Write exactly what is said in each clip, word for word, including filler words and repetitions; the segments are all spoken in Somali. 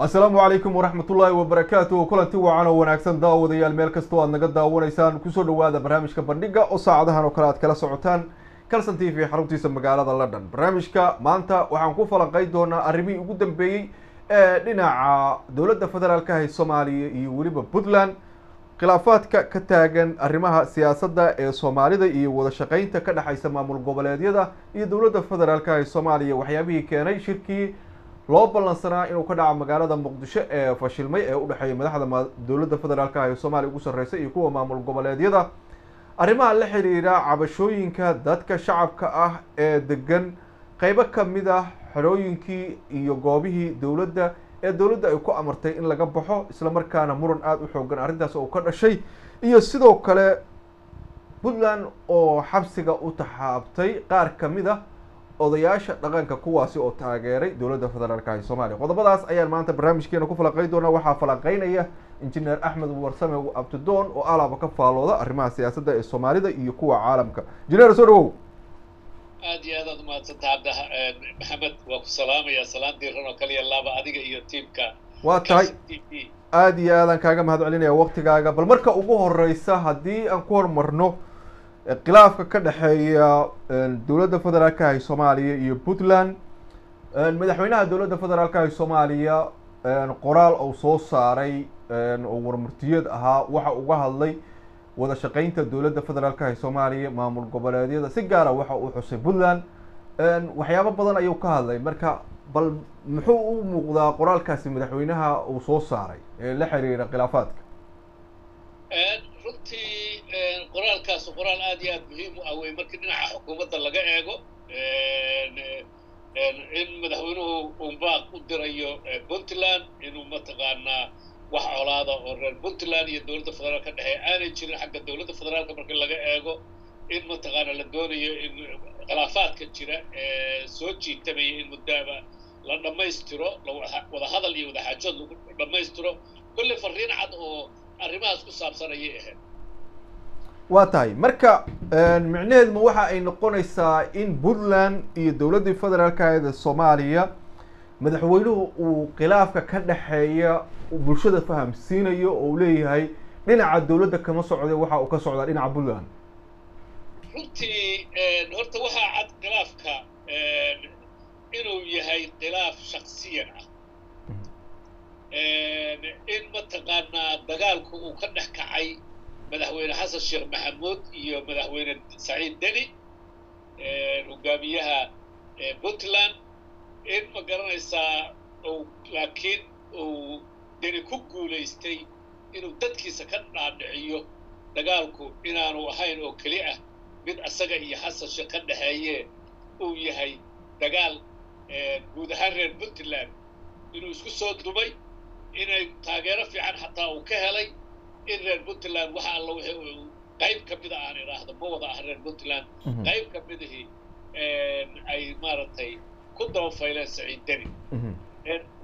السلام عليكم ورحمة الله وبركاته. كلنتي وعنا وناكسن داود يا الملكس تو النجد داود إنسان كسر وهذا برنامج كبرنيجا وصعدها نقلات كلا سعوتان كلا سنتي في حربتي سمع على هذا لندن برنامج كمانتا وعنكوف على قيدنا الربيع قدام بي لنا دولة فدرال كهي الصومالي يوريب بدلان خلافات كتاجن الرماها سياسة دا الصومالي دا يوضع شقين تكذا حيسمى مرقبلات يدا يدولة فدرال كهي الصومالي وحيابي كان شركي loo balansanaa inuu ka dhaco magaalada Muqdisho ee fashilmay ee u dhaxay madaxda dawladda federaalka ah ee Soomaaliya ugu sarreysay iyo kuwa maamul goboleedyada arrimaha la xiriira cabashooyinka dadka shacabka ah ee degan qaybo kamid ah xorooyinkii iyo goobihii dawladda ee dawladda ay ku amartay in laga baxo isla markaana muran aad u xoogan arintaas oo ka dhashay iyo sidoo kale Puntland oo xabsiga u taxaabtay qaar kamid ah odayaasha dhaqanka kuwaasi oo taageeray dawladda federaalka ah ee Soomaaliya qodobadaas ayaa maanta barnaamijkeena ku falaqay doona waxa falaqaynaya injineer Axmed Warsame oo Abdudoon oo alaaba ka faalooda arrimaha siyaasadda ee Soomaalida iyo kuwa caalamka injineer soo dhaw aadiyada ma tadaada Maxamed waa ku salaamaya salaam diirano kaliya laaba adiga iyo tiimka waa tahay aadiyada kaaga mahad celinaya waqtigaaga bal marka ugu horeysa hadii aan ku hormarno الخلاف كده هي دولة فدرالية الصومالية بوتلان مدحونا دولة فدرالية الصومالية قرال أو صوص صاري أو مرتيد ها وح وجه اللي وده شقين الدولة فدرالية الصومالية ما مرقبلة دي ده سجارة وح وحسي بوتلان وحياة بدن أيوكها اللي مركا بل محو مقدا قرال كاسي مدحوناها أو صوص صاري لحري الخلافات runtii qoraal kaas qoraal aad iyo aad muhiim u ah way markii dhinaca hukuumadda laga eego in madaxweynuhu uu baaq u dirayo Puntland inuu mataqaana wax colaada oo reer Puntland iyo dawladda federaalka dhaxay aanay jirin xagga dawladda federaalka marka laga eego in mataqaana la doonayo in khilaafaadka jira soo jiitamay in muddaaba la dhamaystiro wada hadal iyo wada xaajo lagu dhamaystiro kulli fariin cad oo arrimahaas ku saabsanaya ahayd واتاي مركا معناها موحى أي نقونيسا إن بودلان إي دولة فدرال كايدة الصومالية مدحوينو وخلافك كان حيا وبالشدة فهم سينيو وليه هاي لين عاد دولة كما صعدي وحى وكصعدة لين عاد بودلان. قلتي نهرت وحى عاد خلافك إنو يهي خلاف شخصيا إن متقانا دقالكو وكان حكاي مدحوين حسن الشيخ محمود يو مدحوين سعيد دلي وقاميها بوتلان إن ما قرنيسا لكن ودني كوكو ليستي إنو ددكي سكننا نعيو دقالكو إنانو هاين أو كليعة من أساقا إيا حسن الشيخ كان هاييه ويهي دقال ودهرر بوتلان إنو اسكو صوت دبي إنو تاقيرا في عن حتى وكهلي إن رير بوتلان وحا الله قايب كبدا عن راهد موضع رير بوتلان قايب كبده أي مارتي كدوا فايلان سعيد دني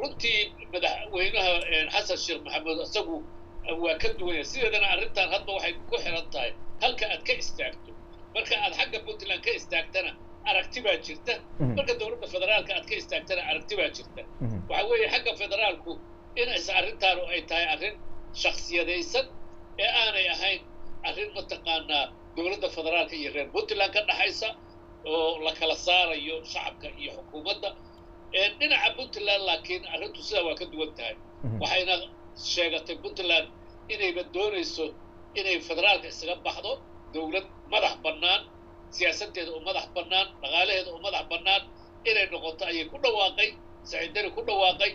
رنتي مدح وينها حسن الشيخ محمد أسقو وكدوا يسيرنا عرفتها الغد وحي كحرنتاي هل كأت كاستاكتو مركا الحق بوتلان كاستاكتنا أركتبها جرتا مركا دولة فدرال كأت كاستاكتنا أركتبها جرتا وحوي حق فدرالكو إن أسعرتها رؤيتها أغن شخصية ديسن أنا يا هين أرين متقنا دولة فدرالية يرين بوتلان كان حيسا ولكلا صار يو شعبك هي حكومتنا إننا عبوتلان لكن أرين تسوى كدوتها وحين شجعت بوتلان إني بدور يسو إني فدرالية سجل بحضو دولة مدح بنان سياسته مدح بنان مغاله مدح بنان إني نقطة هي كل واقعي سعيدنا كل واقعي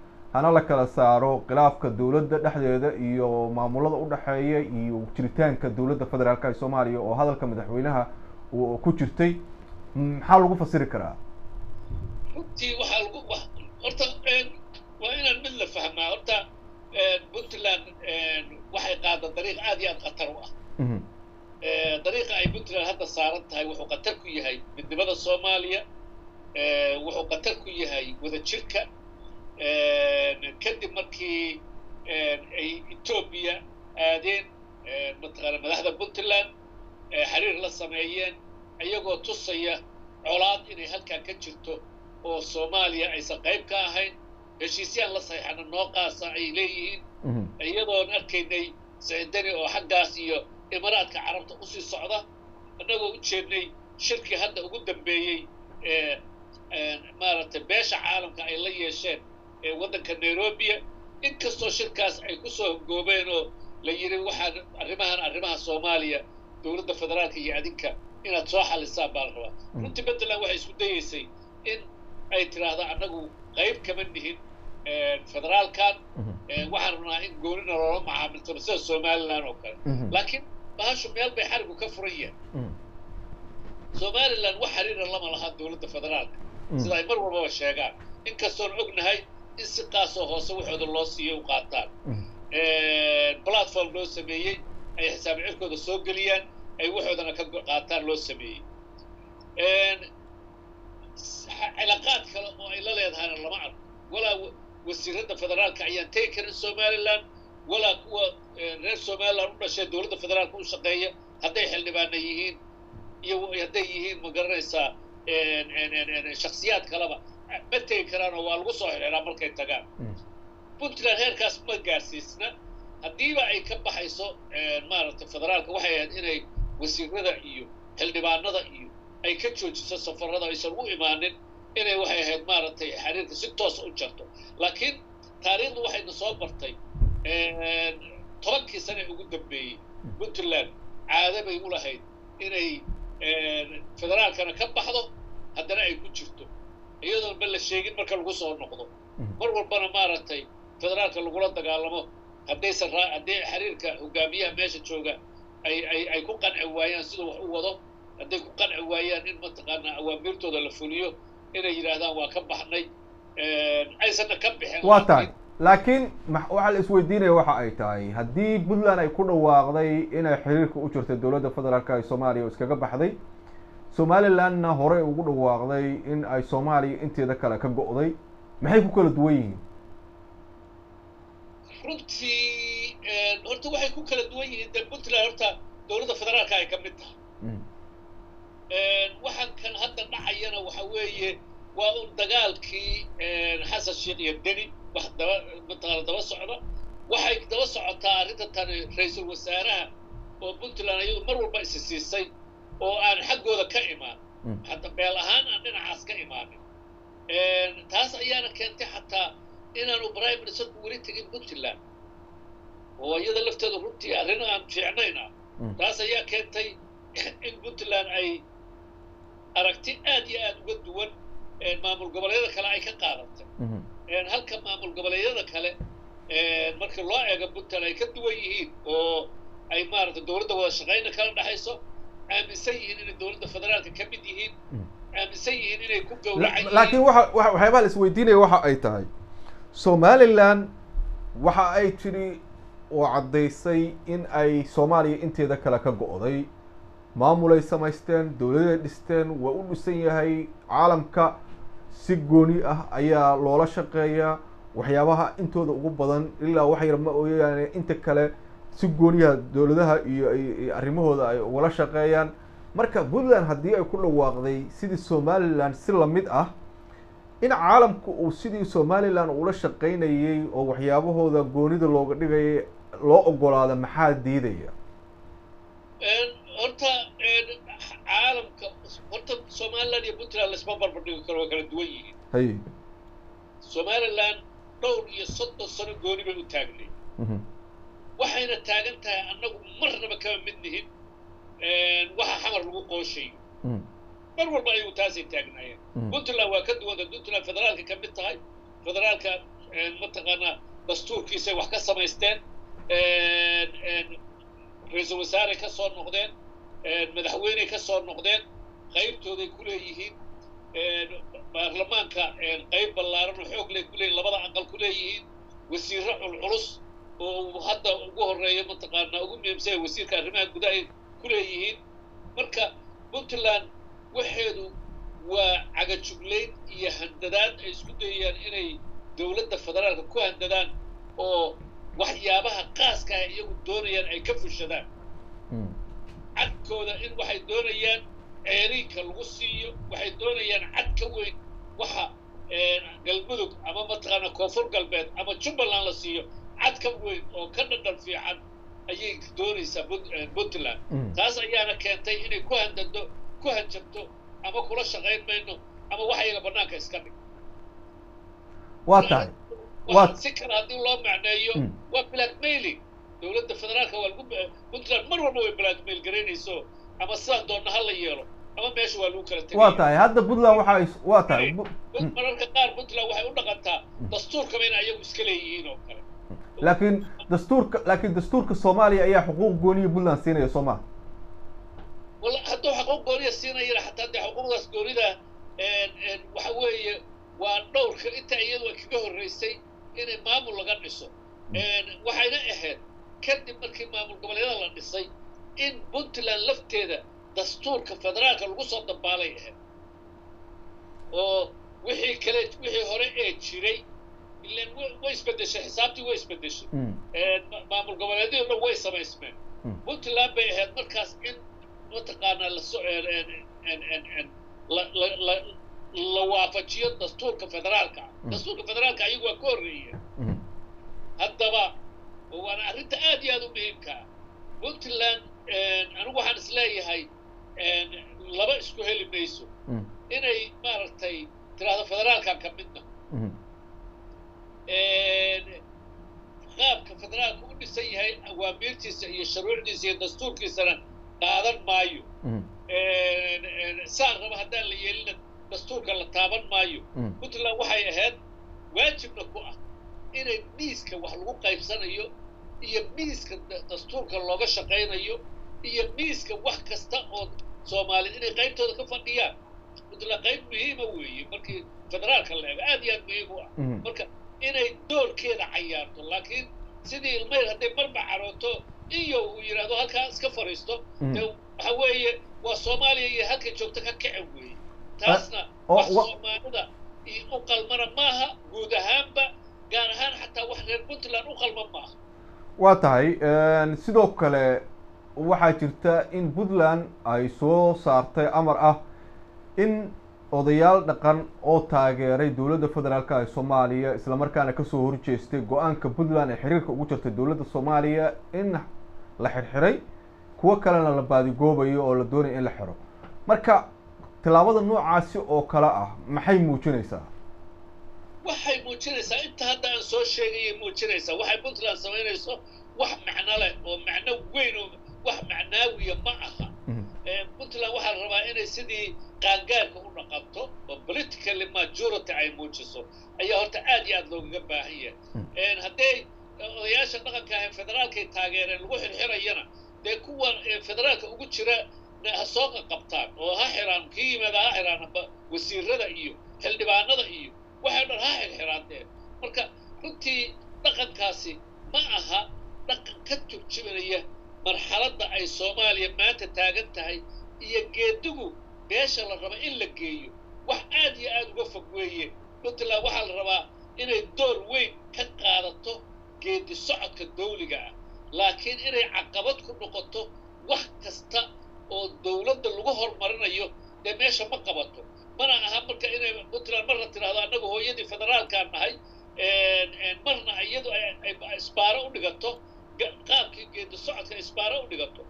أنا لك السعر خلاف كدولة نحن هذا يو معمولات أول حياة يو شريتان كدولة فدرال كاي الصومالية وهذا الكلام تحوينها وكوتشتي حاولوا فسير كرا. أنتي وحاولوا وح أنت وين الملة فهمها أنت بنتلان وحي قاعدة طريق عادي أنت قطروه. طريقة أي بنتنا هذا صارت هاي وحقا تركي هاي بالنبضة الصومالية وحقا تركي هاي وذا الشركة كدب مركي أي إثيوبيا آدين مثلا مدحدة بنتلان حرير للسمايين أيقو تصية علاض إني هل كان كجرته والصوماليا أي سقايب كاهين هشيسيان لصيحان النوقع صعيليين أيضا نركيني سعيداني أو حقاسيو إمارات كعربت أسي الصعدة أنه جيبني شركة هذا وقدم بيي مارت باشا عالم كأيلي يشان ودن كنيروبيا إنكسو شركاس أي كسو قوبينو ليري وحا أرمها أرمها الصوماليا دولة فدرالكي عدنكا إنها تسوحا للساب بالغوا ننتي بدلا وحي سوديسي إن أي تراضا أنه غيب كمنهن فدرال كان وحن هنا إن قولنا رغم عامل تمثيل الصومالي لانو كان لكن بهاشو ميال بيحاربوا كفرية صومالي لان وحرير الله ما لها دولة فدرال سيدا يمر وربا الشيقان إن كسون عقنا هاي إن سقاسو هوسو وحود الله سيئو قاتال بلاتفورم لو سميي أي حساب عفكو دا سوق ليان أي وحودنا قاتال لو سميي علاقات كلا إلا ليدهان الله معرف ولا وسيرة الفدرال كعيان تيكر الصومالي لان ولا قوة غير الصومالي لان ولا شيء دولة الفدرال كون شقية هدي حل بانيهين يهديهين مقرنسة شخصيات كلامها ما تيكران والوصول إلى مركز التجار بنتنا غير كاس ما جاسيسنا هدي بقى كم بحيصو مارت الفدرال كوحيان إني وسيرة إيو حل بانضا إيو أي كتشو جسد سفرها يسلو إيمانين إنه وحي هاد مارتي حرير ستوس أجرته لكن تاريخ وحي نصابرتي تركي سنة وقدم بي بنتلان عادة بيقول هيد إنه فدرال كان كم بحضه هذا رأي كنت شفته أيضا بلش شيئين مركب القصة النقضة مرور بنا مارتي فدرال كان الغلط قالوا هدي سر هدي حرير كهجامية ماشة شوقة أي أي أي كوكان عويان سيدو وحوضه هدي كوكان عويان إن منطقنا أوامرته ده الفوليو laakiin waxa la isweydiinaya waxa ay tahay hadii Puntland ay ku dhawaaqday inay xiriirka u jirto dawladda federaalka ee Soomaaliya iskaga baxday Somaliland hore ugu dhawaaqday in ay Soomaaliya inteeda kale ka go'day maxay ku kala duwan yihiin runtii horta waxay ku kala duwan yihiin Puntland horta dawladda federaalka ay ka mid tahay waxaan kan hadda dhacayana waxa weeye waa uu dagaalkii Xasan Sheikh Yadani wax daba daba socda waxay daba socotaa arrintan ra'iisul wasaaraha oo Puntland ayuu mar walba isasiisay oo aan xaqooda ka imaan hadda beel ahaan aan dhinacaas ka imaanin taas ayaana keentay xataa inaan u prime minister weli tegin Puntland oo iyada lafteeda runtii arrin aan fiicnayna taas ayaa keentay in Puntland ay aragti aad iyo aad uga duwan ee maamul goboleedyada kale ay ka qaadatay ee halka maamul goboleedyada kale ee marka loo eego Puntland ay ka duwan yihiin oo ay maarta dawladda wada shaqeyn kala dhaxayso aaminsan yihiin in dawladda federaalka ka mid yihiin aaminsan yihiin inay ku gowracayaan laakiin waxa waxay baa la isweydiinay waxa ay tahay Somaliland waxa ay tiri oo cadeysay in ay Soomaaliya inteeda kale ka go'day maamulay samaysteen dawladda dhisteen waa u dhisan yahay caalamka si gooni ah ayaa loola shaqeeyaa waxyaabaha intooda ugu badan ilaa wax yar ma ooyaan inta kale si gooni ah dawladaha iyo arrimahooda ay wala shaqeeyaan marka Puntland hadii ay ku dhawaaqday sidii Somaliland si la mid ah in caalamku uu sidii Somaliland ula shaqeynayay oo waxyaabahooda goonida looga dhigay loo ogolaado maxaa diidaya horta caalamka horta Somaliland iyo Puntland isma barbardhigo karo kala duwan yihiin hay Somaliland dhowr iyo soddon sano gooni bay u taagnay waxayna taagan tahay annagu marnaba kama mid nihin waxa xamar lagu qooshay mar walba ay u taasi taagnaayeen Puntland waa ka duwan Puntland federaalka ka mid tahay federaalka mataqaana dastuurkiisa wax ka samaysteen رئيس وزراء كسر نقدين مدحوين كسر نقدين غير تودي كله يهين برلمان كا غير بالله نحوق لي كله لبضع عقل كله يهين وسير العرس وهذا وجه الرئي منطقة نقوم يمسى وسير كرمه قداي كلهيين مركا بنتلان وحده وعجل شغلين يهنددان إسكندريان إني دولة فدرالك كهنددان أو وحيابها قاس كهيجوا دوريان أي كف الشدان عد كذا إن وحي دوريان عريك الغصي وحي دوريان عد كوين وح قلبك أما متقنا كفر قلبات أما شبلان لصيو عد كوين أو كندا في عد أي دوريسا بنتلان قاس أيانا كنتي إني كهنددو كهندشبتو أما كل شغير منه أما وحي لبناك إسكندر واضح واضح سكر هذه الله معناه وبلاك ميلي دولة الفدرالية والجب بنتلان مرة نوي بلاك ميل قريني سو أما صار دورنا هلا يلو أما ماشي والوكرة واضح هذا بدله وحي واضح مرة كتار بدله وحي ونقطة دستور كمان أيه مسكليينه لكن دستور ك... لكن دستور كالصومالي أيه حقوق جونية بدلنا سينية صومال والله حتى حقوق جورية الصينية حتى عندي حقوق ناس جورية وحوي والدور أنت أيد وكبه الرئيسي إن ما مول قنصه وحين أحد كذب مركي ما مول قبل هذا الرئيسي إن بنت للفت هذا دستور كفدرالك الوسط دباليها ووحي كلت وحي هرئة شري إلا ويس بدش حسابتي ويس بدش ما مول قبل هذا إنه ويس ما اسمه بنت للبيها مركز إن وتقانا للسؤال إن إن إن إن لا لا لا لوافقية دستور كفدرالك دستور كفدرالك أيوة كورية هذا بقى وأنا أريد أدي هذا مهمك قلت لأن أنا واحد سلاي هاي لبا إسكو هلي بنيسو إني ما رتاي ترى هذا فدرالك كم منه غاب كفدرالك وني سي هاي واميرتي سي شروعني سي دستور كيسران تابن مايو ساق ربا هدان ليلنا دستوركا لتابن مايو قلت له وحي اهد واجبنا كوه إنه ميسكا وحلقو قيبسان ايو إيه ميسكا دستوركا لوغا شاقين ايو إيه ميسكا وحكستا او صومالي إنه قيبتو دا كفان ديان قلت له قيب مهيمة ويه مالكي فدرالكا اللعبة آديان مهيمة مالكا إنه دور كيدا عيارتو لكن سيدي المير هدي مربع عروتو إيوه ويرادو هالكا اسكفرستو هواي وصوماليا هالكا جوتكا كعوي تاسنا وصوماليا أقل مرة ماها جودهام با جارهان حتى وحنا البنتلان أقل من ماها واتاي سيدوكالي waxaa jirta in Puntland ay soo saartay amar ah in odayaal dhaqan oo taageeray dawladda federaalka ee Soomaaliya isla markaana ka soo horjeestay go'aanka Puntland ee xiriirka ugu jirta dawladda Soomaaliya in la xirxiray kuwa kalena la baadigoobay oo la doonay in la xiro marka tilaabada noocaasi oo kala ah maxay muujinaysaa waxay muujinaysaa inta hadda aan soo sheegay muujinaysaa waxay Puntland sameynayso wax macna leh oo macna weyn oo wax macnaawiya ma aha Puntland waxa la rabaa inay sidii qaangaarka u dhaqanto oo politically majority ay muujiso ayaa horta aad iyo aad looga baahan yahay haddii odayaasha dhaqanka ee federaalka ay taageereen lagu xirxirayna dee kuwa federaalka ugu jira ha soo qabtaan oo ha xiraan kii yimaada ha xiraan wasiirada iyo xildhibaanada iyo waxay dhan ha xirxiraadeen marka runtii dhaqankaasi ma aha dhaqan ka joogjinaya marxaladda ay Soomaaliya maanta taagan tahay iyo geedigu meesha la raba in la geeyo wax aad iyo aad uga fog weeye Puntland waxa la rabaa inay door weyn ka qaadato geedi socodka dawliga ah laakiin inay caqabad ku noqoto wax kasta oo dawladda lagu hormarinayo ee meesha ma qabato mana aha marka inay Puntland mar la tiraahdo anagu hooyadii federaalka nahay ee marna iyadu ay isbaaro u dhigato qaabkii geedi socodka isbaaro u dhigato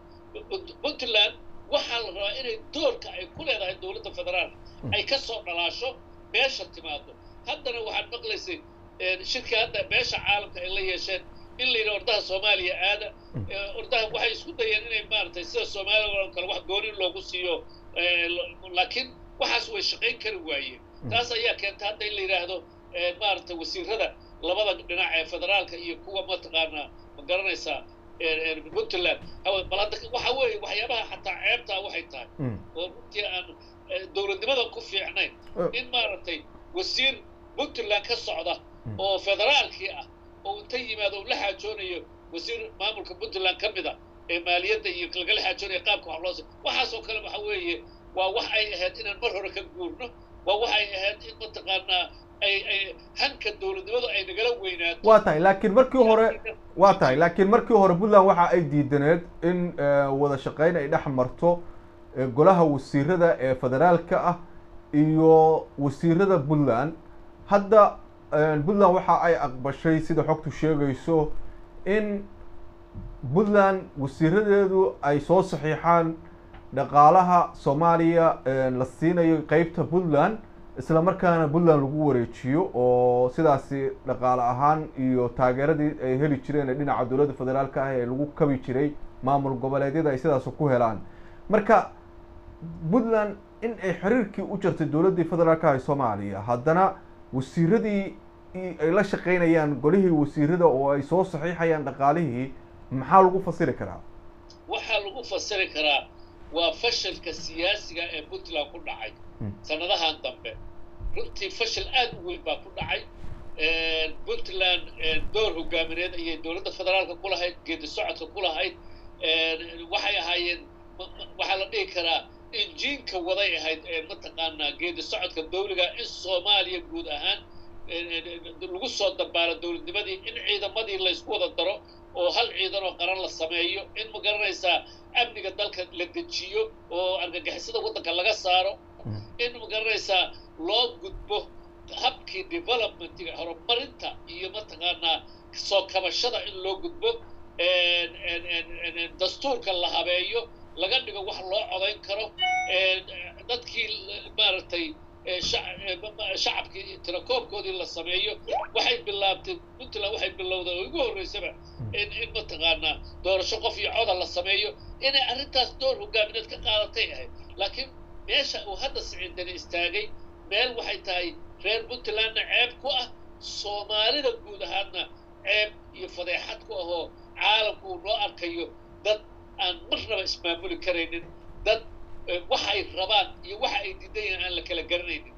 Puntland waxa la rabaa inay doorka ay ku leedahay dawladda federaalka ay ka soo dhalaasho meesha timaado haddana waxaan maqlaysay shirka hadda meesha caalamka ay la yeesheen in la yidhi ordaha Soomaaliya aada ordaha waxay isku dayeen inay maartay sida Soomaaliya oo kale wax gooni loogu siiyo laakiin waxaas way shaqayn kari waayeen taas ayaa keentay hadda in la yiraahdo maartay wasiirada labada dhinac ee federaalka iyo kuwa mataqaana ma garanaysaa Puntland waxa weeye waxyaabaha xataa ceebta waxay tahay oo runtii aan dowladnimada ku fiicnayn in maartay wasiir Puntland ka socda oo federaalkii ah oo inta yimaado la xajoonayo wasiir maamulka Puntland ka mid ah مالية يكلقل حاجون يقابك وحلوصي وحاسو كلام حوية ووحاي اهد إنا المرهورة كنقولنا ووحاي اهد إن منطقانا أي أي هنك الدولة دولة أي نقلو وينات واتاي لكن مركي هوري واتاي لكن مركي هوري بولا وحا أي ديدنات إن وذا شقاين إنا حمرتو قولها والسيرة دا فدرالكا إيو والسيرة دا بولان هدا بولا وحا أي أقبشي سيدا حكتو شيغيسو إن بودلاند وسيرادو أي صو صحيحان دقالها سوماليا للصينية قيبتها بودلاند إسلامركان بودلاند لغوريتشيو أو سداسي دقالهان يو تاجردي هلي تشرين لدين عدولة الفدرال كه لغو كبي تشري ما مرقبلاتي دا سداسو كهلان مركا بودلاند إن إحريركي أجرت الدولة الفدرال كه سوماليا هادنا وسيرادي لا شقينا يان قليه وسيرادو أو أي صو صحيح يان دقاليه maxaa lagu fasiri karaa waxa lagu fasiri karaa waa fashilka siyaasiga ee Puntland ku dhacay sanadahan dambe runtii fashil aad u weyn baa ku dhacay ee Puntland door hogaamineed ay dawladda federaalka ku lahayd geedi socodka ku lahayd ee waxay ahaayeen waxa la dhigi karaa injiinka waday ahayd ee mataqaanaa geedi socodka dawliga in Soomaaliya guud ahaan lagu soo dabaalo dawladnimadii in ciidamadii la isku wada daro وهل عيدنا قرار للسمايو إن مجرّيسا أمني قتلك للدجيو وأرجعسنا وطنك لقى صاروا إن مجرّيسا لوب جدبه هبكي development هرب مرنتا يمتعنا سو كمشطة إن لوب جدبه إن إن إن إن دستور كله هبايو لقدنا واحد لو عضين كره ندكي مارتي شعب تراكوب كودي للسمايو واحد باللابت كنت لا واحد باللوضة ويقول ريسبع إن إن متقارنا دور شقف يعود للسمايو إن أردت دور وقابلت كقارتيها لكن ماشى وهدس عندنا استاجي مال واحد تاي غير بنت لنا عيب كوه صومالي نقول هادنا عيب يفضيحات كوه هو عالم كوه أركيو ضد أن مرة اسمه مول كرينين ضد waxay rabaan iyo waxa ay diideen aan la kala garanaynin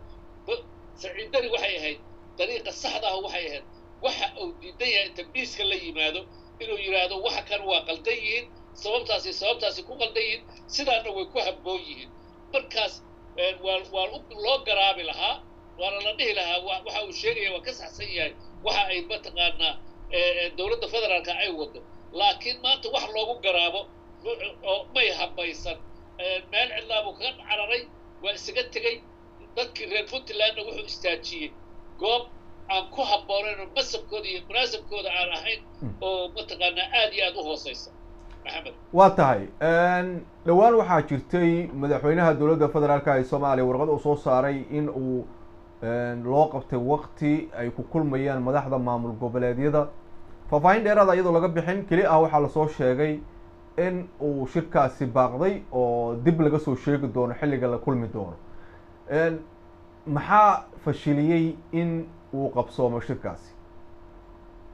saciidani waxay ahayd dariiqa saxda ah waxay ahayd waxa uu diideeyay tabiiska la yimaado inuu yiraahdo waxa kan waa qaldan yihiin sababtaas iyo sababtaas ku qaldan yihiin sidaana way ku habboon yihiin markaas waa loo garaabi lahaa waana la dhihi lahaa waxa uu sheegay waa ka saxsan yahay waxa ay mataqaanaa dawladda federaalka ay wado laakiin maanta wax loogu garaabo may habaysan meel cidla buu ka cararay waa isaga tagay dadkii reer Puntland wuxuu istaajiyay goob aan ku habboonayn masabkooda iyo munaasabkooda aan ahayn oo mataqaanaa aad iyo aad u hooseysa maxamed waa tahay een dhawaan waxaa jirtay madaxweynaha dawladda federaalka ee Soomaaliya warqad uu soo saaray in uu loo qabtay waqti ay ku kulmayaan madaxda maamul goboleedyada faafayn dheeraad ah iyadoo laga bixin kali ah waxaa la soo sheegay إن وشركاسي باغضي أو دبلجة سو شركة دون حلقة لكل مدور إن محا فشليي إن وقبصو ما شركاسي.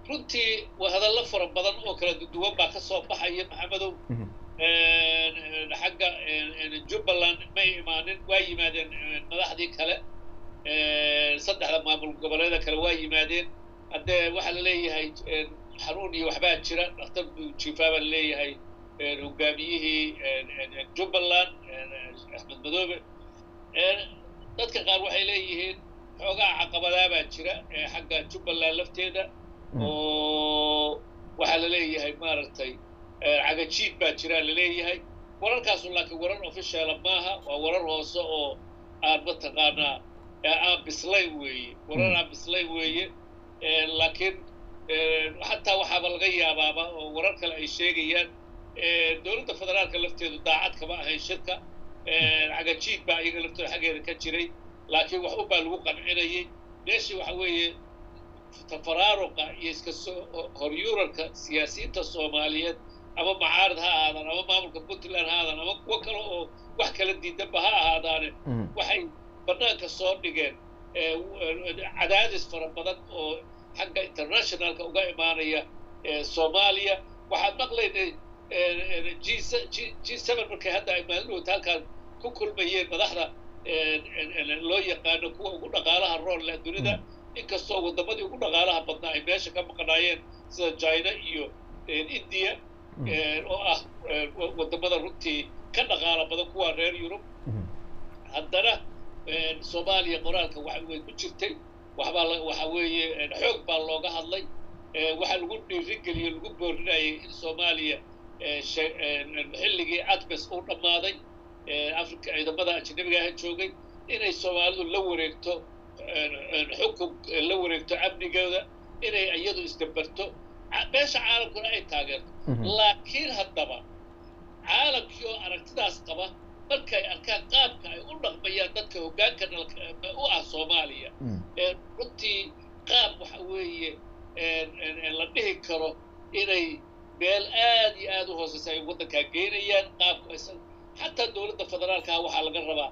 رنتي وهذا اللفر بدن أوكر دوام بقصو بحي محمدو إن حق إن جبلان ما يمانن واي مادن ملاحظي كلا صدق لما بالقبل هذا كلا واي مادن عند واحد ليه هاي حروني وحبات شراء أختم شفاف ليه هاي hogaamiyihii Jubbaland Axmed Madoobe ee dadka qaar waxay leeyihiin xoogaa caqabadaha baa jira ee xagga Jubbaland lafteeda oo waxa la leeyahay maartay cagajiid baa jira la leeyahay wararkaas laakiin warar official ma aha waa warar hoose oo aad ma taqaanaa aa bislay weeye warar aa bislay weeye ee laakiin hatta waxa laga yaabaa warar kale ay sheegayaan دولة فدرالك لفتي ضاعت كما هي الشركة عجيب بقى يقلبت حاجة كتيري لكن وحوبا الوقع عيني ليش وحوي تفرارق يسكس هريورك سياسية الصوماليات أما معارضها هذا أما ما ملكبوت لنا هذا أما وكلوا وحكى لدي دبها هذا وحي برناك الصور نجان عدادس فربضت حق انترناشنال كأوجاء مانية صوماليا وحد مقلي جي جي سبب مركي هذا إيمانه تالك كل مية مذاحرة لا يقانو كوا كنا قالها الرول للدنيا ده إنك الصوت والضمادي كنا قالها بدنا إيمانش كم قناعين سجاينا إيو إنديا oo ah wadamada runtii ka dhaqaalaha badan kuwa reer Yurub haddana Soomaaliya qoraalka waxa way ku jirtay waxba waxa weeye xoog baa looga hadlay waxa lagu dhiirigeliyo lagu boorinaay in Soomaaliya xilligii adbas uu dhamaaday Afrika ciidamada ajnabiga ah joogay inay Soomaalidu la wareegto xukum la wareegto abnigooda inay iyadu isdabbarto بس عالم كنا أي تاجر، لكن هالطبع عالم كيو أركتاس طبعا، مركي أركان قاب كاي أولك بيادتك وجان كنا أوعى الصومالية، رنتي قاب وحوي لنهي كرو إني بالآن يأذوه سيساي وده كجينيان قاب أصلا حتى الدولة الفدرال كهوا حلقة ربع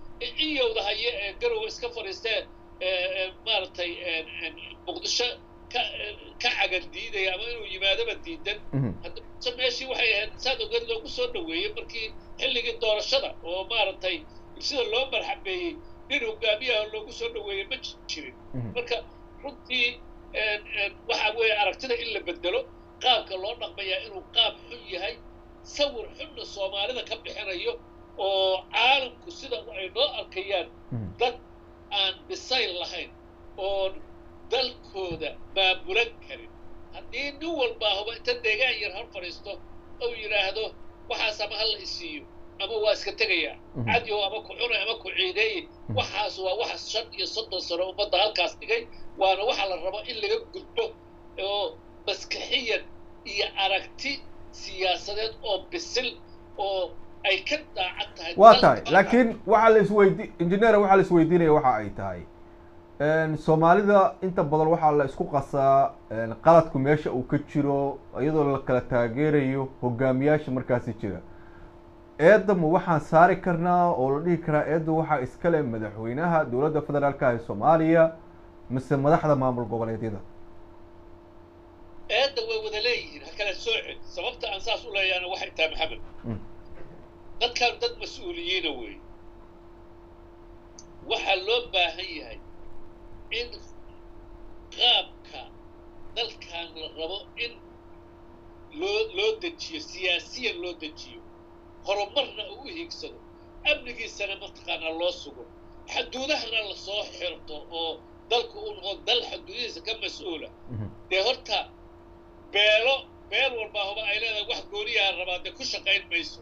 إيه وضع هي قروا إسكا فريستان مارتي مقدسة كعقد ديدا يا مانو يماذا بديدا هذا سماشي وحياة سادو قد لو قصون نوية بركي حلق الدور الشرع ومارتي يصير لهم مرحبا بينهم قابيها لو قصون نوية ما تشيرين بركا رنتي وحاوية عرفتنا إلا بدلو قاب كالله نقبيا إنو قاب حي هاي صور حنا الصومالي ذا كم حريو وعالم كسيدا وعناء الكيان ضد عن بسايل لحين dalkooda ba buran karin hadii duu walba haba inta deegaan yar har fariisto oo yiraahdo waxa samaha la isiyo ama waa iska tagaya cadi oo ama ku xun ama ku ciiday waxaas waa waxa shad iyo saddex sano oo badda halkaas dhigay waana waxa la rabo in laga gudbo oo baskixiyad iyo aragti siyaasadeed oo bisil oo ay ka daacad tahay laakiin waxa la isweydiin injineer waxa la isweydiinay waxa ay tahay Soomaalida inta badan waxa la isku qasaa qaladku meesha uu ka jiro iyadoo la kala taageerayo hogaamiyaasha markaas jira eedamo waxaan saari karnaa oo la dhigi karaa eedu waxa iska leh madaxweynaha dawladda federaalka ee Soomaaliya mise madaxda maamul goboleedyada eedu way wada leeyihiin kala sooci sababta aan saas u leeyahay waxay tahay maxamed dadka dad mas'uuliyiin way waxa loo baahan yahay إن قابك ذلك الربو إن لو لو تجيو سياسيا لو تجيو خرمنا ويهيك صدق أبنك السنة متقنا الله سجون حدودها الله صاحرته أو ذلك أول ذل حدودية كم مسؤولة دهورتها بيلو بيلو ما هو ما إلى واحد قولي الربا ده كل شقين ميسو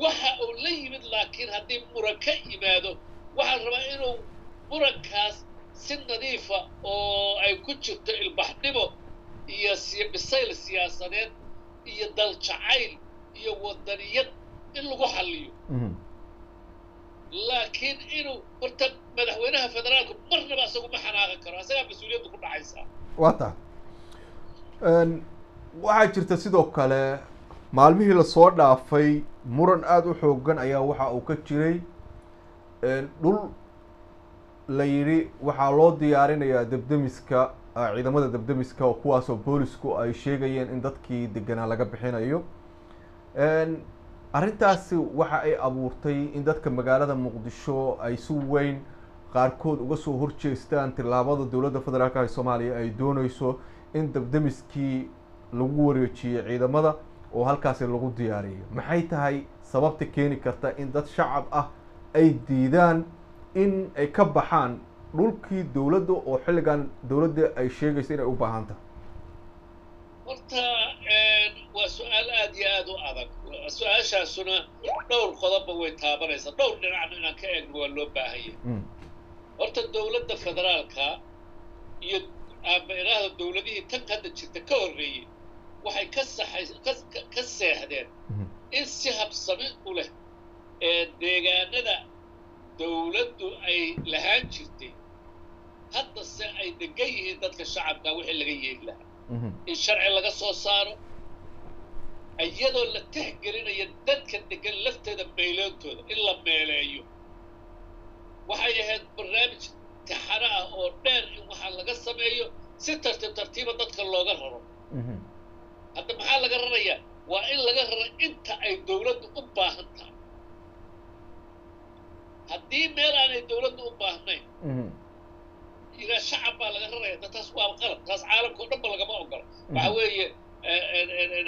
وحقول لي من لكن هدي مركي ماذا وحل ربا إنه مركز سن نظيفة أو أي كتشف البحنبو هي بالسيل السياسات هي دل شعيل هي وطنية اللي حليو لكن إنه مرتب مدحوينها فدرالكم مرنا بقى سووا محناغا كرا سيها مسؤولية بكل عيسى واتا waxaa jirta sidoo kale maalmihii la soo dhaafay muran aad u xoogan ayaa waxa uu ka jiray dhul layiri waxa loo diyaarinayaa dabdamiska ciidamada dabdamiska oo kuwaas oo boolisku ay sheegayeen in dadkii deganaa laga bixinayo een arintaasi waxa ay abuurtay in dadka magaalada Muqdisho ay soo weyn qaarkood uga soo horjeestaan tilaabada dawladda federaalka ee Soomaaliya ay doonayso in dabdamiskii lagu wareejiyo ciidamada oo halkaas lagu diyaariyo maxay tahay sababta keeni karta in dad shacab ah ay diidaan in ay ka baxaan dhulkii dawladda oo xilligan dawladda ay sheegayso inay u baahan tahay horta waa su'aal aad iyo aad u adag سؤالنا دور قضبة ويتابريس دور لنا كأن هو اللب هي. أنت الدولة الفدرال كا يد أميرها الدولة دي تنقد تتكوري وحي كسر كس كسر هذين. إنسحاب صميم كله دجاجنا دولته أي لهان شتى حتى الساعة دقيه دتك الشعب داوي اللي جيه له. الشرع اللي قصوا صاروا أيده اللي تحجرنا يدتك الدجال لفته دبيلته إلا ميليو. وحياه برنامج تحرقه أو نار وحلا قصة ميليو ستة ترتيب دتك الله جرره. هذا محل جرره يا وإلا جرره أنت أي دولته أباهتها. هدي ميران الدولة أباهني. إذا شعب على غيره تتسوى غلط تاس عالم كله بلغ ما أقول. بعوي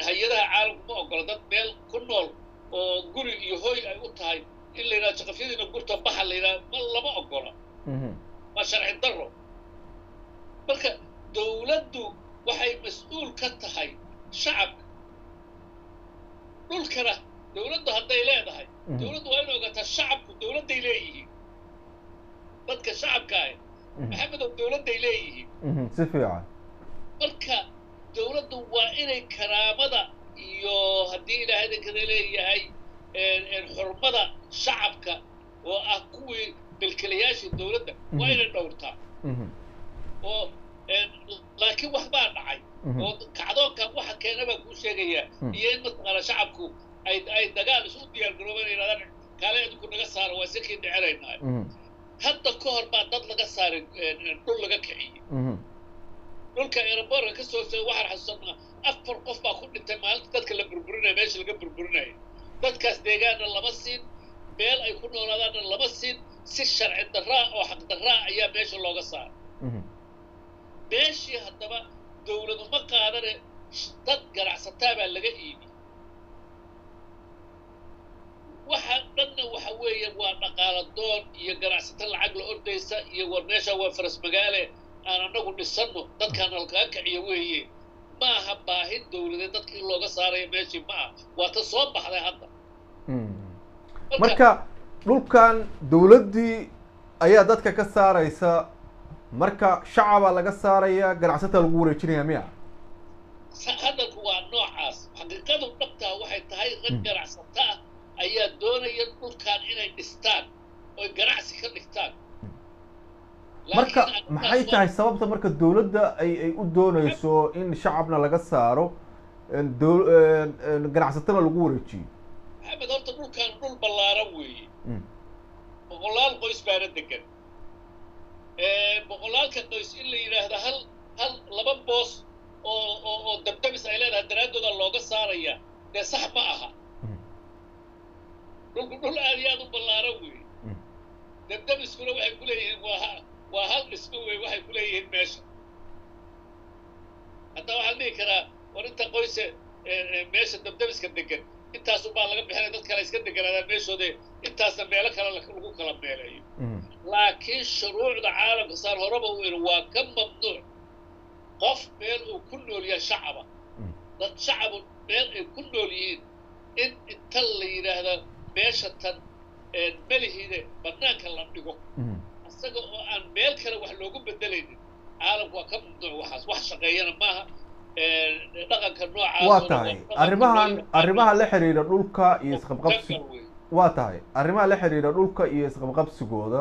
هيدا عالم ما أقول ده ميل كنول وقول يهوي أوتهاي اللي را تقفيدنا قول تباح اللي را ما ما أقوله. ما شرح الضرر. بلك دولته وحي مسؤول كتهاي شعب. نقول كره دولته هدي لا ده هاي. دولته وينه قت الشعب دولته إليه. بدك الشعب كاي. محمد الدولة إليه. سفيعة. بركة دولة وإلى كرامة يو هدينا هذا كذا إليه هاي الحرمة شعبك وأقوي بالكلياش الدولة وإلى الدورة. لكن واحد ما نعي. كعدون كم واحد كان بقول شيء يا مثلا شعبكم أي أي دجال شو دي الجروبين إلى ذلك كلا يدكون نقصار وسكين علينا. حتى كهر بعد نطلق السارق نطلق كعية. نقول كإيربورغ كسر سوى واحد حصلنا أفر قف بأخذ التمال تتكلم بربرنا ماش لقى بربرنا. تتكاس ديجان الله بسين بيل أيكون أولادنا الله بسين سشر عند الراء وحق الراء يا ماش الله قصار. ماشي حتى ما دولة مكة هذا تتجرع ستابع لقى إيدي. waxa dadna waxa weeyaan waa dhaqaale doon iyo ganacsato lacag la ordaysa iyo warneysha waa faras magaale aan anagu dhisano dadkan halka kaciyo weeye ma aha baahi dawladda dadkii looga saaray meeshii ma waa ta soo baxday hadda marka dhulkan dawladdii ayaa dadka ka saaraysa marka shacaba laga saaraya ganacsato lagu wareejinaya miya hadda waa noocaas xaqiiqadu dhabtaa waxay tahay rag ganacsato ayaa doonaya dhulkan inay dhistaan oo ganacsi ka dhigtaan marka maxay tahay sababta marka dawladda ay ay u doonayso in shacabna laga saaro ganacsatada lagu wareejiyo maxay horta dhulkan dhul ballaaran weeye boqolaal qoys baa degan ee boqolaalka qoys in la yiraahdo hal hal laba boos oo oo dabtabis ay leedahay daraadooda looga saaraya de sax ma aha نقول أريادو باللاروي. دبدب يسكونه واحد كله وها وها يسكونه واحد كله يمشي. أنت واحد ليك را وأنت قويس ماشي دبدب يسكندك. أنت أسمع لك بحنا نتكلم يسكندك هذا ماشي وده أنت أسمع لك هلا لك لقو كلام بيلعي. لكن شروع العالم صار هربوا ويروا كم ممنوع. قف بيل وكله ليا شعبه. ده شعبه بيل كله ليه. إن تلي ده هذا. meesha tan ee balihiide barnaamijka la dhigo asaga oo aan meel kale wax loogu bedelaynin caalamku waa ka muddo waxaas wax shaqeeyana maaha ee dhaqanka noocaas waa tahay arrimahan arrimaha la xiriira dhulka iyo isqabqabsiga waa tahay arrimaha la xiriira dhulka iyo isqabqabsigooda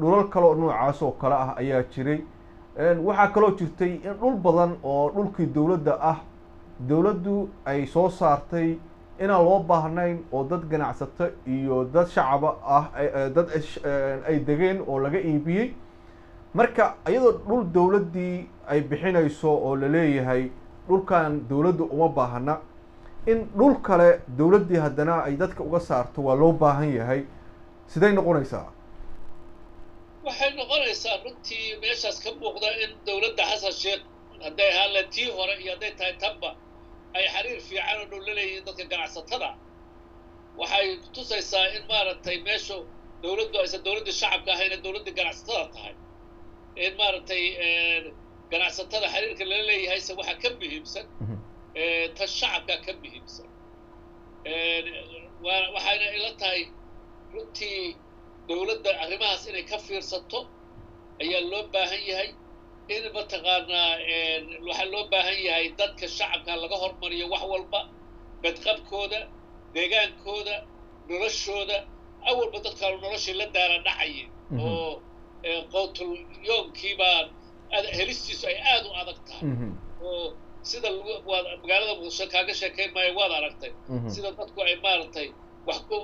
dhulal kale oo noocaas oo kale ah ayaa jiray waxaa kaloo jirtay in dhul badan oo dhulkii dawladda ah dawladdu ay soo saartay in loo baahnayn oo dad ganacsato iyo dad shacab ah dad ay dageen oo laga iibiyay marka ayadoo dhul dawladdi ay bixinayso oo la leeyahay dhulkan dawladdu uma baahna in dhul kale dawladii hadana ay dadka uga saarto waa loo baahan yahay siday noqonaysaa waxay noqonaysaa runtii meeshaas ka muuqda in dawladda Xasan Sheekh haday halatii hore iyo haday tahay tabba ay xiriir fiican u leeyahay dadka ganacsatada waxay tusaysaa in maartay meesho dawladdu aysan dawladda shacabka ahayn dawladda ganacsatada tahay in maartay ganacsatada xiriirka la leeyahay se waxa ka muhiimsan ee ta shacabka ka muhiimsan ee waxayna ila tahay runtii dawladda arrimahaas inay ka fiirsato ayaa loo baahan yahay in bataqaana ee waxa loo baahan yahay dadka shacabka laga hormariyo wax walba badqabkooda deegaankooda noloshooda awalba dadka noloshii la daara dhacayeen oo qowtul yoomkii baan helistiisu ay aad u adag tahay oo sida magaalada Muqdisho kaaga sheekay ma ay wad aragtay sida dadku ay maartay wax ku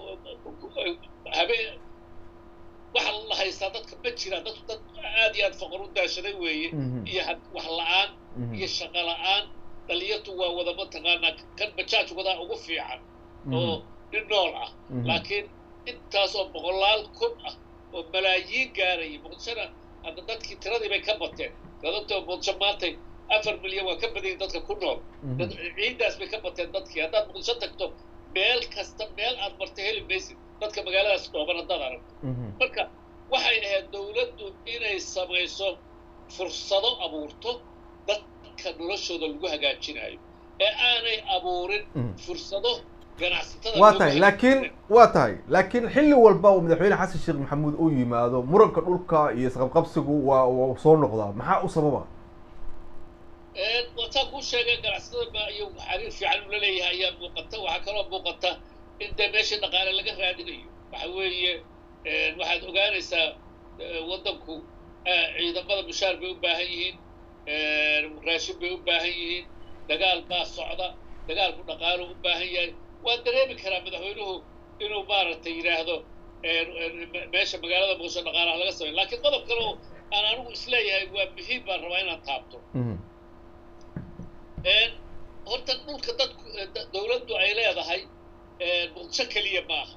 habeen waxa la haysta dadka ma jira dadku dad aad iyo aad faqru daashaday weeye iyo wax la'aan iyo shaqo la'aan daliyadu waa wada mataqaana kan bajaaj wada ugu fiican oo dhinool ah laakiin intaas oo boqolaal kun ah oo balaayiin gaaray Muqdisho hadda dadkii tiradii bay ka bateen dadka Muqdisho maantay afar milyan waa ka badan dadka ku nool ciidaas bay ka bateen dadkii hadda Muqdisho tagto meel kasta meel aad martay heli maysid dadka magaaladaas dhooban haddaad aragto marka waxay ahayd dawladdu inay samayso fursado abuurto dadka noloshooda lagu hagaajinayo ee aanay abuurin fursado ganacsatada waa tahay laakiin waa tahay laakiin xilli walba oo madaxweyne Xasan Sheekh Maxamuud uu yimaado muranka dhulka iyo isqabqabsigu waa uu soo noqdaa maxaa u sababa ee waxa ku sheegay ganacsatada iyo xiriir fiican la leeyahay ayaa muuqata waxa kala muuqata inta meesha dhaqaale laga raadinayo waxa weeye ee waxaad ogaanaysaa wadanku ciidamada mushaar bay u baahan yihiin ee raashin bay u baahan yihiin dagaal baa socda dagaalku dhaqaale u baahan yahay waa dareemi karaa madaxweynuhu inuu maartay yiraahdo ee meesha magaalada Muqdisho dhaqaalaha laga sameeyo laakiin qodob kale aan anigu isleeyahay waa muhiim baan rabaa inaan taabto ee horta dhulka dadku dawladdu ay leedahay ee Muqdisho kaliya maaha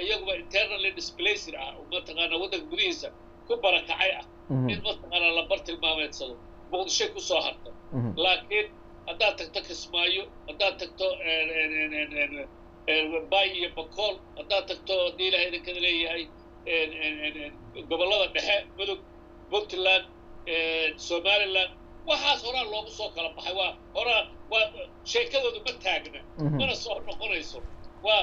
ayagu internally displaced ah oo mataqaana wadanka Greece ku barakacay ah in mataqaana la bartil maameedsado Muqdisho ku soo harta laakiin hada tagto Kismaayo hada tagto ee ee Baye Bakol hada tagto Diilaha idinka leeyahay ee gobolada dhexe Mudug Puntland ee Somaliland waxaas horaa loogu soo kala baxay waa horaa waa sheekadoodu ma taagna mana soo noqonayso waa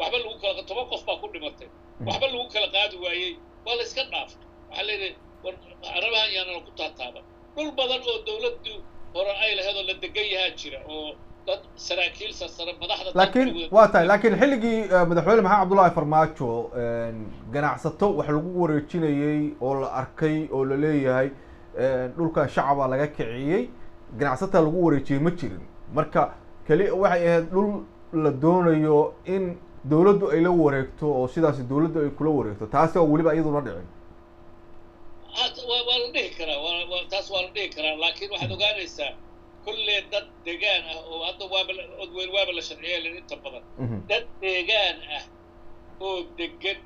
waxba lagu kala toban qof baa ku dhimatay waxba lagu kala qaadi waayay waa la iska dhaafay waxa leeyahay arabahan yaana ku taataaba dhul badan oo dawladdu hore ay lahayd oo la degayaha jira oo dad saraakiil sare madaxda laakiin waa tahay laakiin xilligii madaxweyne Maxamed Cabdullaahi Farmaajo ganacsato wax lagu wareejinayay oo la arkay oo la leeyahay dhulka shacabka laga kiciyay ganacsatada lagu wareejiyay ma jirin marka kali waxay ahayd dhul la doonayo in dawladdu ay la wareegto oo sidaas dawladdu ay kula wareegto taas oo waliba iyaduna dhicin waa la dhihi karaa waa taas waa la dhihi karaa laakiin waxaad ogaanaysaa kullee dad deegaan ah oo hadda waaba odweyn waaba la sharciyeeyay inta badan dad deegaan ah oo degan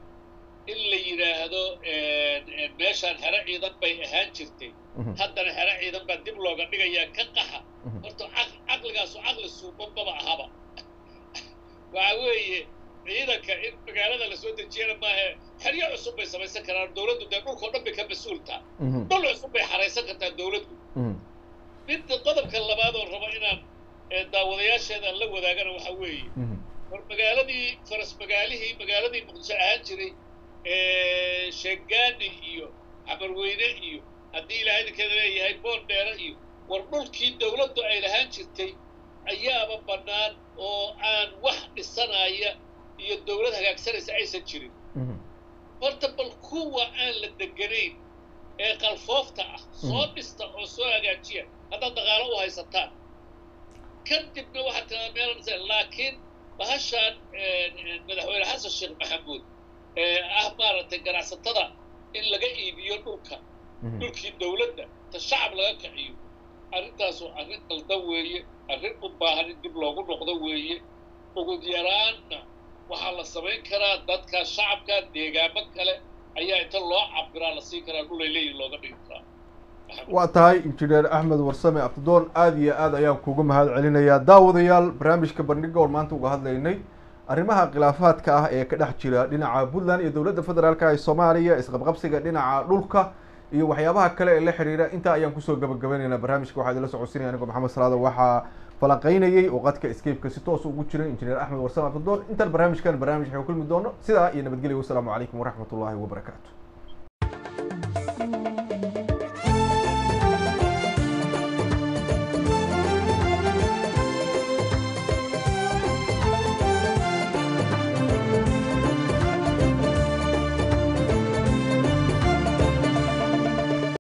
in la yiraahdo ee meeshaan xero ciidan bay ahaan jirtay haddana xero ciidan baa dib looga dhigaya ka qaxa horta aqligaas oo aqli suuban baba ahaba waxa weeye ciidanka magaalada la soo dejiyeena ma aha xariyo cusub bay samaysan karaan dawladdu dulka oo dhan bay ka masuul tahay dul cusub bay xareysan kartaa dawladdu midda qodobka labaad oo raba inaan daawadayaasheeda la wadaagana waxa weeye war magaaladii faras magaalihii magaaladii muqdisho ahaan jiray ee sheegaani iyo habarweyne iyo haddii ilaahay idinkeeda leeyahay boon dheera iyo war dulkii dawladdu ay lahaan jirtay ayaaba banaan oo aan wax dhisanaya iyo dawlad hagaagsanaysa aysan jirin horta bal kuwa aan la deganayn ee qalfoofta ah soo dhista oo soo hagaajiya haddaad dhaqaalo u haysataan kadibna waxaad tiraa meelanse laakiin bahashaan madaxweyne xasan sheekh maxamuud ee ah maaragtay ganacsatada in laga iibiyo dhulka dhulkii dawladda ta shacab laga kiciyo arrintaas oo arrin qaldan weeye arrin u baahan dib loogu noqdo weeye ugu yaraanna waxaa la samayn karaa dadka shacabka deegaamo kale ayaa inta loo cabbiraa la siin karaa dhulay leeyihin looga dhigi karaa waa tahay injineer axmed warsame abdidoon aad iyo aad ayaan kuugu mahad celinayaa daawadayaal barnaamijka bandhiga oo maanta uga hadlaynay arrimaha khilaafaadka ah ee ka dhex jira dhinaca Puntland iyo dowladda federaalka ee Soomaaliya isqabqabsiga dhinaca dhulka iyo waxyaabaha kale ee la xiriira inta ayaan ku soo gabagabaynayna barnaamijka waxaa la socodsiinay aniga Maxamed Salaado waxa falaqaynayay oqadka escape-ka si toos ugu jira injineer axmed warsame abdidoon inta barnaamijkan barnaamij xogul mid doono sida iyo nabadgelyo. Assalaamu calaykum wa rahmatullahi wa barakaatuh.